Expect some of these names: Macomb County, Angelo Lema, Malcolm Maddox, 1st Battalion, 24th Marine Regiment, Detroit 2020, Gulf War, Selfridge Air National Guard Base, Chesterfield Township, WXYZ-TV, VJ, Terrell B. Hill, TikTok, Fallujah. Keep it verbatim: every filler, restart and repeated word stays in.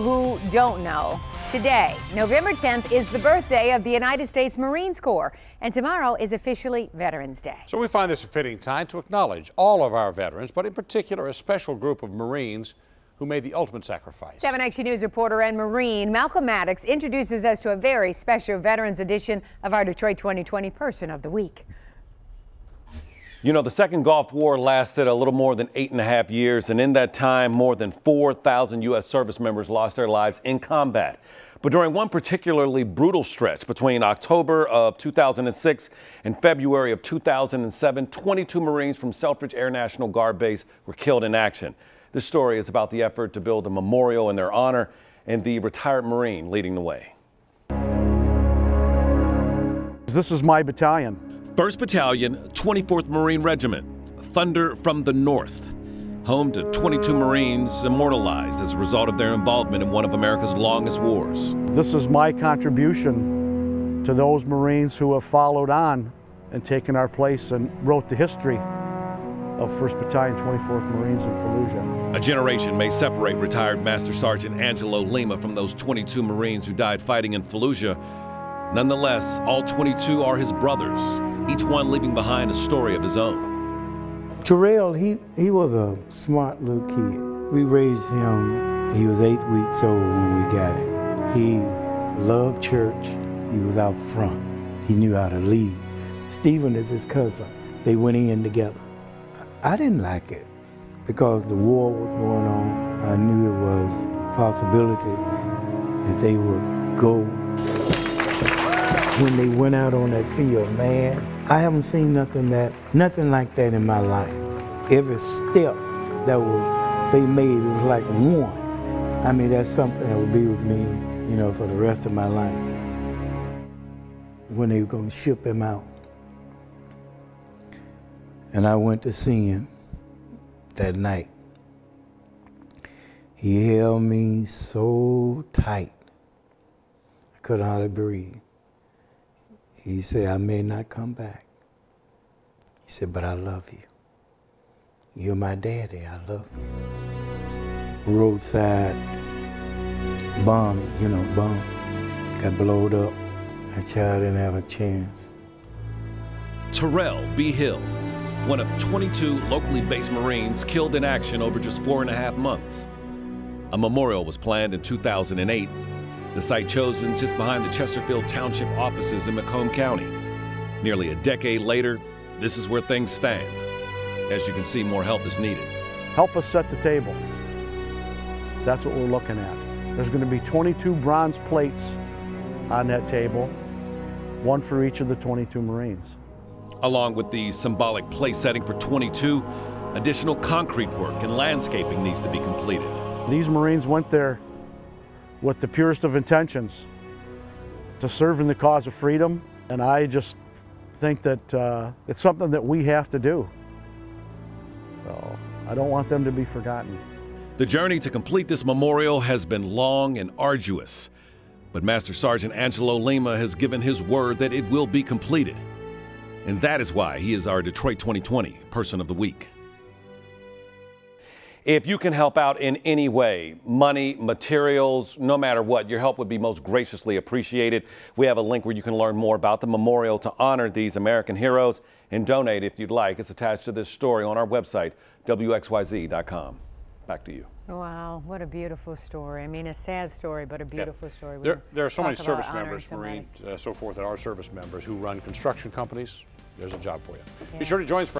who don't know, today, November tenth, is the birthday of the United States Marines Corps, and tomorrow is officially Veterans Day. So we find this a fitting time to acknowledge all of our veterans, but in particular a special group of Marines who made the ultimate sacrifice. seven Action News reporter and Marine Malcolm Maddox introduces us to a very special Veterans edition of our Detroit twenty twenty Person of the Week. You know, the Second Gulf War lasted a little more than eight and a half years, and in that time, more than four thousand U S service members lost their lives in combat. But during one particularly brutal stretch between October of two thousand six and February of two thousand seven, twenty-two Marines from Selfridge Air National Guard Base were killed in action. This story is about the effort to build a memorial in their honor and the retired Marine leading the way. This is my battalion. first Battalion, twenty-fourth Marine Regiment, Thunder from the North, home to twenty-two Marines immortalized as a result of their involvement in one of America's longest wars. This is my contribution to those Marines who have followed on and taken our place and wrote the history of first Battalion, twenty-fourth Marines in Fallujah. A generation may separate retired Master Sergeant Angelo Lema from those twenty-two Marines who died fighting in Fallujah. Nonetheless, all twenty-two are his brothers, each one leaving behind a story of his own. Terrell, he, he was a smart little kid. We raised him, he was eight weeks old when we got him. He loved church, he was out front, he knew how to lead. Stephen is his cousin, they went in together. I didn't like it because the war was going on. I knew it was a possibility that they would go. When they went out on that field, man, I haven't seen nothing that, nothing like that in my life. Every step that was, they made, it was like one. I mean, that's something that would be with me, you know, for the rest of my life. When they were gonna ship him out, and I went to see him that night, he held me so tight, I could hardly breathe. He said, I may not come back. He said, but I love you. You're my daddy, I love you. Roadside bomb, you know, bomb. Got blowed up. That child didn't have a chance. Terrell B. Hill, one of twenty-two locally based Marines killed in action over just four and a half months. A memorial was planned in two thousand eight. The site chosen sits behind the Chesterfield Township offices in Macomb County. Nearly a decade later, this is where things stand. As you can see, more help is needed. Help us set the table. That's what we're looking at. There's going to be twenty-two bronze plates on that table, one for each of the twenty-two Marines. Along with the symbolic place setting for twenty-two, additional concrete work and landscaping needs to be completed. These Marines went there with the purest of intentions to serve in the cause of freedom. And I just think that uh, it's something that we have to do. So I don't want them to be forgotten. The journey to complete this memorial has been long and arduous, but Master Sergeant Angelo Lema has given his word that it will be completed. And that is why he is our Detroit twenty twenty Person of the Week. If you can help out in any way, money, materials, no matter what, your help would be most graciously appreciated. We have a link where you can learn more about the memorial to honor these American heroes and donate if you'd like. It's attached to this story on our website, W X Y Z dot com. Back to you. Wow, what a beautiful story. I mean, a sad story, but a beautiful yep. story. There, there are so many service members, Marines, uh, so forth, that are service members who run construction companies. There's a job for you. Yeah. Be sure to join us for